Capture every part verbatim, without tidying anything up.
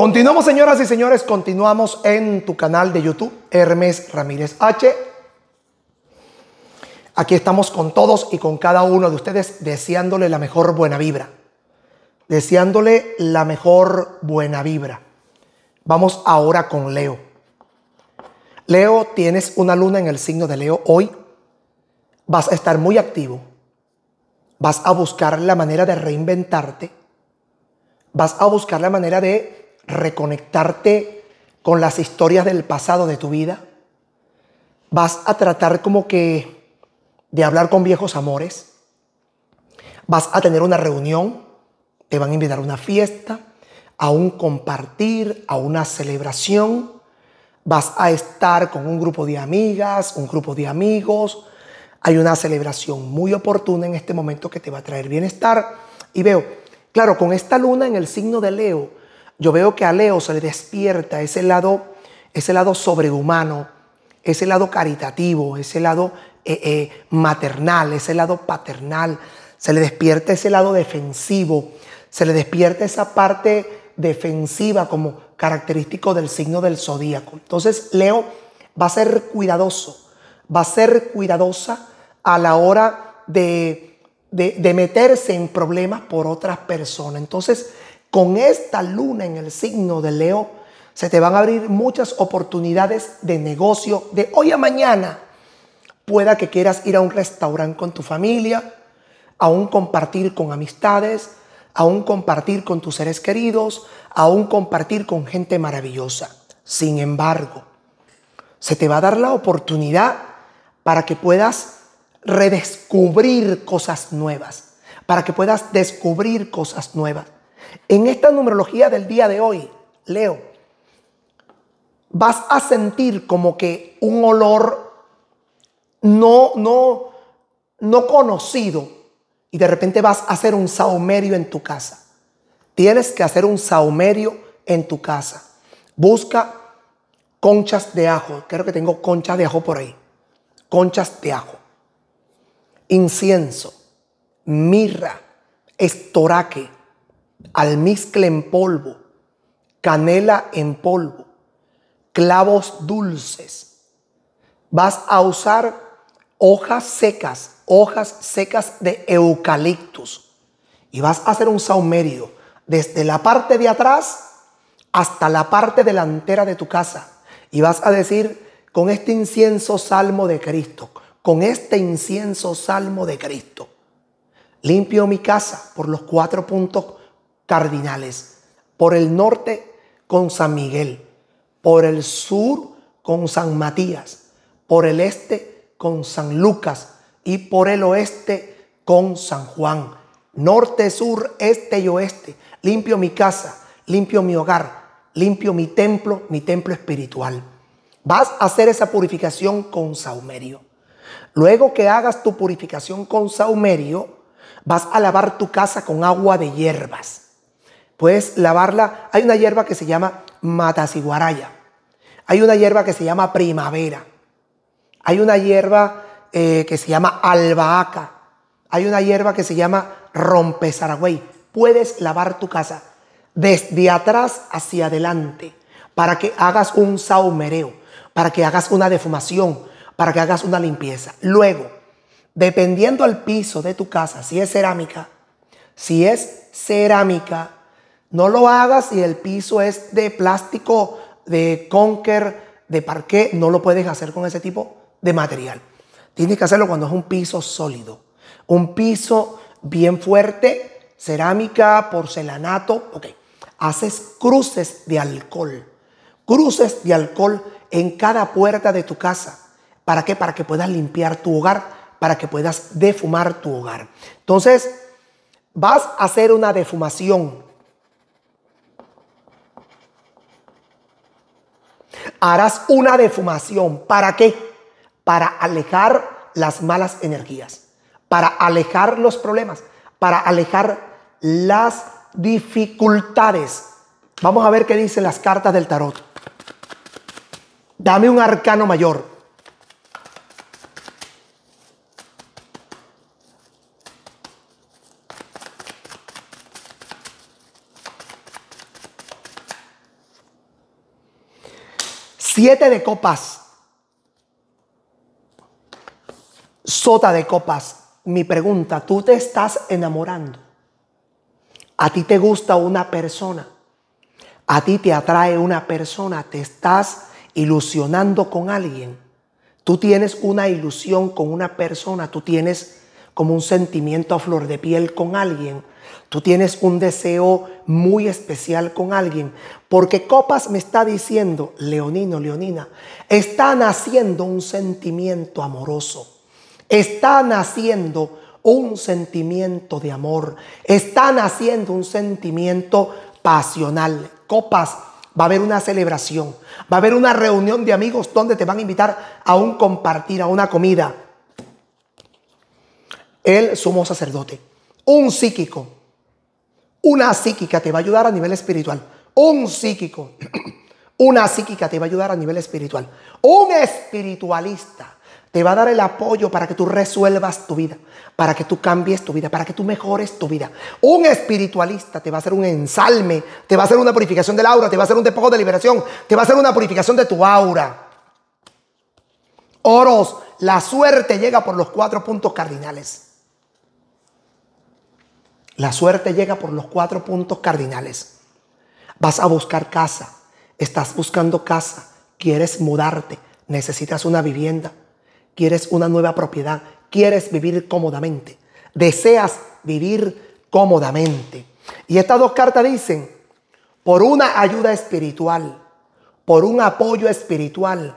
Continuamos, señoras y señores, continuamos en tu canal de YouTube, Hermes Ramírez H. Aquí estamos con todos y con cada uno de ustedes deseándole la mejor buena vibra. Deseándole la mejor buena vibra. Vamos ahora con Leo. Leo, tienes una luna en el signo de Leo hoy. Vas a estar muy activo. Vas a buscar la manera de reinventarte. Vas a buscar la manera de reconectarte con las historias del pasado de tu vida. Vas a tratar como que de hablar con viejos amores. Vas a tener una reunión, te van a invitar a una fiesta, a un compartir, a una celebración. Vas a estar con un grupo de amigas, un grupo de amigos. Hay una celebración muy oportuna en este momento que te va a traer bienestar. Y veo, claro, con esta luna en el signo de Leo, yo veo que a Leo se le despierta ese lado, ese lado sobrehumano, ese lado caritativo, ese lado Eh, eh, maternal, ese lado paternal, se le despierta ese lado defensivo, se le despierta esa parte defensiva como característico del signo del zodíaco. Entonces Leo va a ser cuidadoso, va a ser cuidadosa a la hora de, de, de meterse en problemas por otras personas. Entonces con esta luna en el signo de Leo se te van a abrir muchas oportunidades de negocio de hoy a mañana. Pueda que quieras ir a un restaurante con tu familia, a un compartir con amistades, a un compartir con tus seres queridos, a un compartir con gente maravillosa. Sin embargo, se te va a dar la oportunidad para que puedas redescubrir cosas nuevas, para que puedas descubrir cosas nuevas. En esta numerología del día de hoy, Leo, vas a sentir como que un olor No, no, no conocido, y de repente vas a hacer un saumerio en tu casa. Tienes que hacer un saumerio en tu casa. Busca conchas de ajo. Creo que tengo conchas de ajo por ahí. Conchas de ajo. Incienso, mirra, estoraque, almizcle en polvo, canela en polvo, clavos dulces. Vas a usar hojas secas, hojas secas de eucaliptus. Y vas a hacer un saumerio desde la parte de atrás hasta la parte delantera de tu casa. Y vas a decir, con este incienso salmo de Cristo, con este incienso salmo de Cristo, limpio mi casa por los cuatro puntos cardinales. Por el norte con San Miguel, por el sur con San Matías, por el este con San Lucas y por el oeste con San Juan. Norte, sur, este y oeste. Limpio mi casa, limpio mi hogar, limpio mi templo, mi templo espiritual. Vas a hacer esa purificación con saumerio. Luego que hagas tu purificación con saumerio, vas a lavar tu casa con agua de hierbas. Puedes lavarla. Hay una hierba que se llama mataciguaraya. Hay una hierba que se llama primavera. Hay una hierba eh, que se llama albahaca. Hay una hierba que se llama rompezaragüey. Puedes lavar tu casa desde atrás hacia adelante para que hagas un saumereo, para que hagas una defumación, para que hagas una limpieza. Luego, dependiendo al piso de tu casa, si es cerámica, si es cerámica, no lo hagas si el piso es de plástico, de conker, de parqué, no lo puedes hacer con ese tipo de material. Tienes que hacerlo cuando es un piso sólido, un piso bien fuerte, cerámica, porcelanato. Ok, haces cruces de alcohol, cruces de alcohol en cada puerta de tu casa. ¿Para qué? Para que puedas limpiar tu hogar, para que puedas defumar tu hogar. Entonces, vas a hacer una defumación. Harás una defumación. ¿Para qué? Para alejar las malas energías, para alejar los problemas, para alejar las dificultades. Vamos a ver qué dicen las cartas del tarot. Dame un arcano mayor. Siete de copas. Sota de copas. Mi pregunta, tú te estás enamorando. A ti te gusta una persona. A ti te atrae una persona. Te estás ilusionando con alguien. Tú tienes una ilusión con una persona. Tú tienes como un sentimiento a flor de piel con alguien. Tú tienes un deseo muy especial con alguien. Porque copas me está diciendo, leonino, leonina, está naciendo un sentimiento amoroso. Está naciendo un sentimiento de amor. Está naciendo un sentimiento pasional. Copas, va a haber una celebración. Va a haber una reunión de amigos donde te van a invitar a un compartir, a una comida. El sumo sacerdote. Un psíquico. Una psíquica te va a ayudar a nivel espiritual. Un psíquico. Una psíquica te va a ayudar a nivel espiritual. Un espiritualista. Te va a dar el apoyo para que tú resuelvas tu vida, para que tú cambies tu vida, para que tú mejores tu vida. Un espiritualista te va a hacer un ensalme, te va a hacer una purificación del aura, te va a hacer un despojo de liberación, te va a hacer una purificación de tu aura. Oros, la suerte llega por los cuatro puntos cardinales. La suerte llega por los cuatro puntos cardinales. Vas a buscar casa, estás buscando casa, quieres mudarte, necesitas una vivienda. Quieres una nueva propiedad. Quieres vivir cómodamente. Deseas vivir cómodamente. Y estas dos cartas dicen, por una ayuda espiritual, por un apoyo espiritual,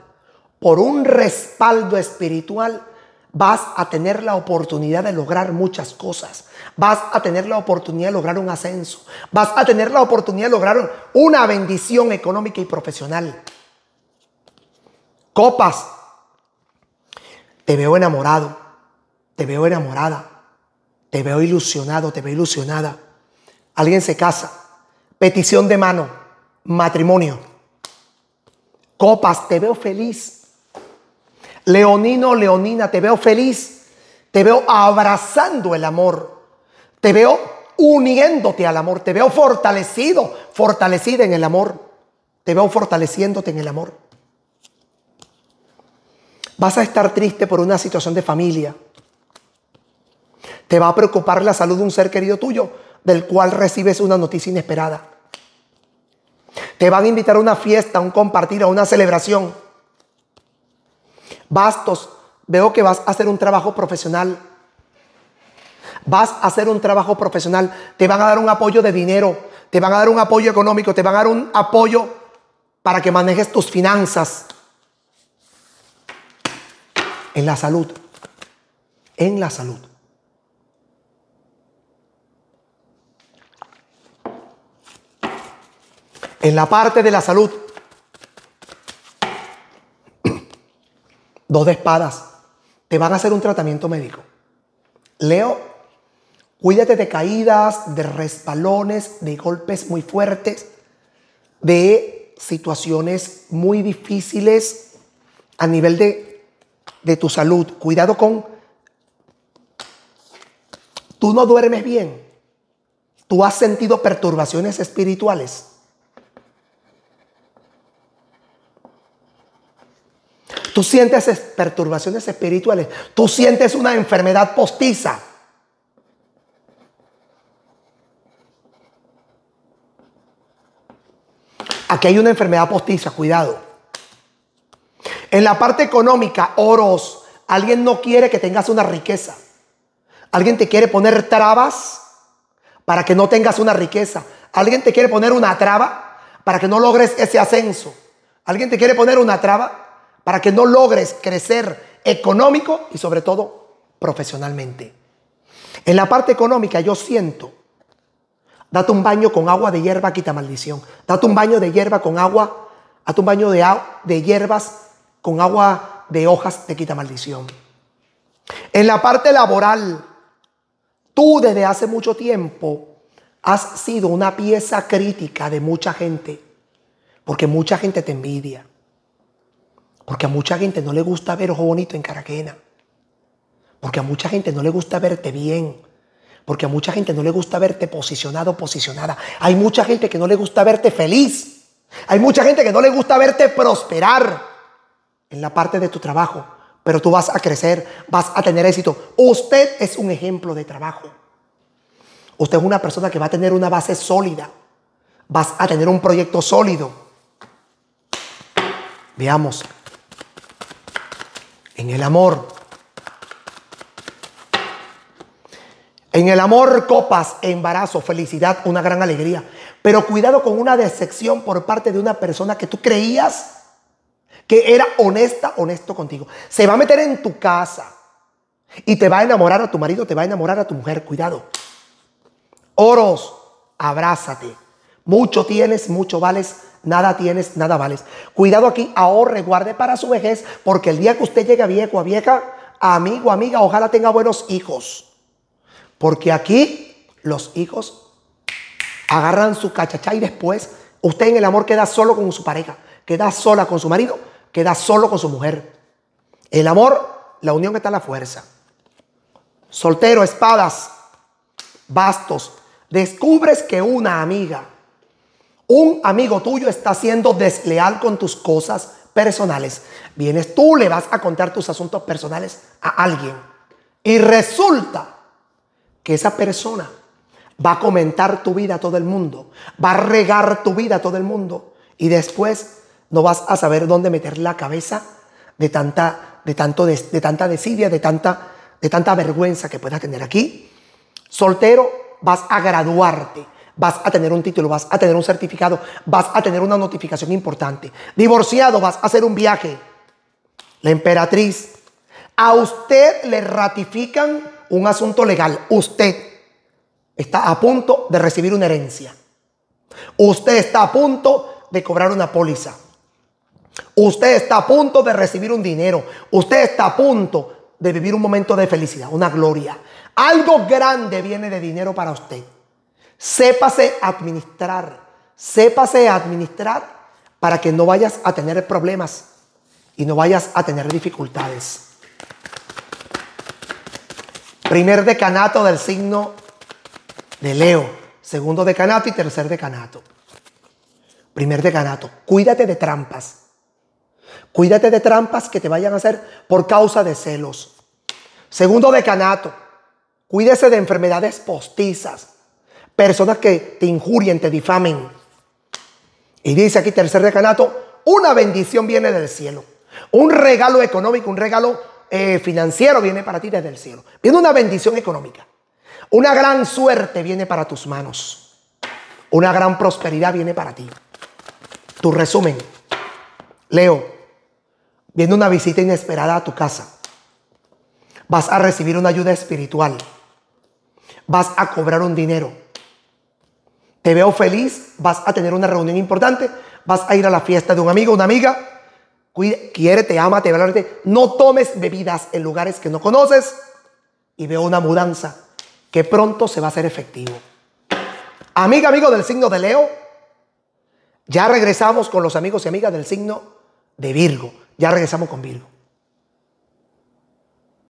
por un respaldo espiritual, vas a tener la oportunidad de lograr muchas cosas. Vas a tener la oportunidad de lograr un ascenso. Vas a tener la oportunidad de lograr una bendición económica y profesional. Copas. Te veo enamorado, te veo enamorada, te veo ilusionado, te veo ilusionada. Alguien se casa, petición de mano, matrimonio. Copas, te veo feliz. Leonino, leonina, te veo feliz, te veo abrazando el amor, te veo uniéndote al amor, te veo fortalecido, fortalecida en el amor, te veo fortaleciéndote en el amor. Vas a estar triste por una situación de familia. Te va a preocupar la salud de un ser querido tuyo, del cual recibes una noticia inesperada. Te van a invitar a una fiesta, a un compartir, a una celebración. Bastos, veo que vas a hacer un trabajo profesional. Vas a hacer un trabajo profesional. Te van a dar un apoyo de dinero. Te van a dar un apoyo económico. Te van a dar un apoyo para que manejes tus finanzas. En la salud, en la salud. En la parte de la salud. Dos de espadas. Te van a hacer un tratamiento médico. Leo, cuídate de caídas, de resbalones, de golpes muy fuertes, de situaciones muy difíciles a nivel de... de tu salud. Cuidado con... Tú no duermes bien. Tú has sentido perturbaciones espirituales. Tú sientes perturbaciones espirituales. Tú sientes una enfermedad postiza. Aquí hay una enfermedad postiza. Cuidado. En la parte económica, oros, alguien no quiere que tengas una riqueza. Alguien te quiere poner trabas para que no tengas una riqueza. Alguien te quiere poner una traba para que no logres ese ascenso. Alguien te quiere poner una traba para que no logres crecer económico y sobre todo profesionalmente. En la parte económica yo siento, date un baño con agua de hierba, quita maldición. Date un baño de hierba con agua, date un baño de, de hierbas con agua de hojas te quita maldición. En la parte laboral, tú desde hace mucho tiempo has sido una pieza crítica de mucha gente. Porque mucha gente te envidia. Porque a mucha gente no le gusta ver ojo bonito en cara ajena. Porque a mucha gente no le gusta verte bien. Porque a mucha gente no le gusta verte posicionado, posicionada. Hay mucha gente que no le gusta verte feliz. Hay mucha gente que no le gusta verte prosperar en la parte de tu trabajo, pero tú vas a crecer, vas a tener éxito. Usted es un ejemplo de trabajo. Usted es una persona que va a tener una base sólida. Vas a tener un proyecto sólido. Veamos. En el amor. En el amor, copas, embarazo, felicidad, una gran alegría. Pero cuidado con una decepción por parte de una persona que tú creías que era honesta, honesto contigo. Se va a meter en tu casa y te va a enamorar a tu marido, te va a enamorar a tu mujer. Cuidado. Oros, abrázate. Mucho tienes, mucho vales, nada tienes, nada vales. Cuidado aquí, ahorre, guarde para su vejez, porque el día que usted llegue viejo a vieja, amigo, amiga, ojalá tenga buenos hijos. Porque aquí los hijos agarran su cachachá y después usted en el amor queda solo con su pareja, queda sola con su marido, queda solo con su mujer. El amor, la unión está en la fuerza. Soltero, espadas, bastos. Descubres que una amiga, un amigo tuyo está siendo desleal con tus cosas personales. Vienes tú, le vas a contar tus asuntos personales a alguien. Y resulta que esa persona va a comentar tu vida a todo el mundo. Va a regar tu vida a todo el mundo. Y después no vas a saber dónde meter la cabeza de tanta, de tanto de, de tanta desidia, de tanta, de tanta vergüenza que puedas tener aquí. Soltero, vas a graduarte, vas a tener un título, vas a tener un certificado, vas a tener una notificación importante. Divorciado, vas a hacer un viaje. La emperatriz, a usted le ratifican un asunto legal. Usted está a punto de recibir una herencia. Usted está a punto de cobrar una póliza. Usted está a punto de recibir un dinero. Usted está a punto de vivir un momento de felicidad, una gloria. Algo grande viene de dinero para usted. Sépase administrar. Sépase administrar para que no vayas a tener problemas y no vayas a tener dificultades. Primer decanato del signo de Leo. Segundo decanato y tercer decanato. Primer decanato. Cuídate de trampas. Cuídate de trampas que te vayan a hacer por causa de celos. Segundo decanato. Cuídese de enfermedades postizas. Personas que te injurien, te difamen. Y dice aquí tercer decanato, una bendición viene del cielo. Un regalo económico, un regalo eh, financiero viene para ti desde el cielo. Viene una bendición económica. Una gran suerte viene para tus manos. Una gran prosperidad viene para ti. Tu resumen. Leo, viene una visita inesperada a tu casa. Vas a recibir una ayuda espiritual. Vas a cobrar un dinero. Te veo feliz. Vas a tener una reunión importante. Vas a ir a la fiesta de un amigo, una amiga. Quiérete, ámate, valórate. No tomes bebidas en lugares que no conoces. Y veo una mudanza que pronto se va a hacer efectivo. Amiga, amigo del signo de Leo. Ya regresamos con los amigos y amigas del signo de Virgo. Ya regresamos con Virgo.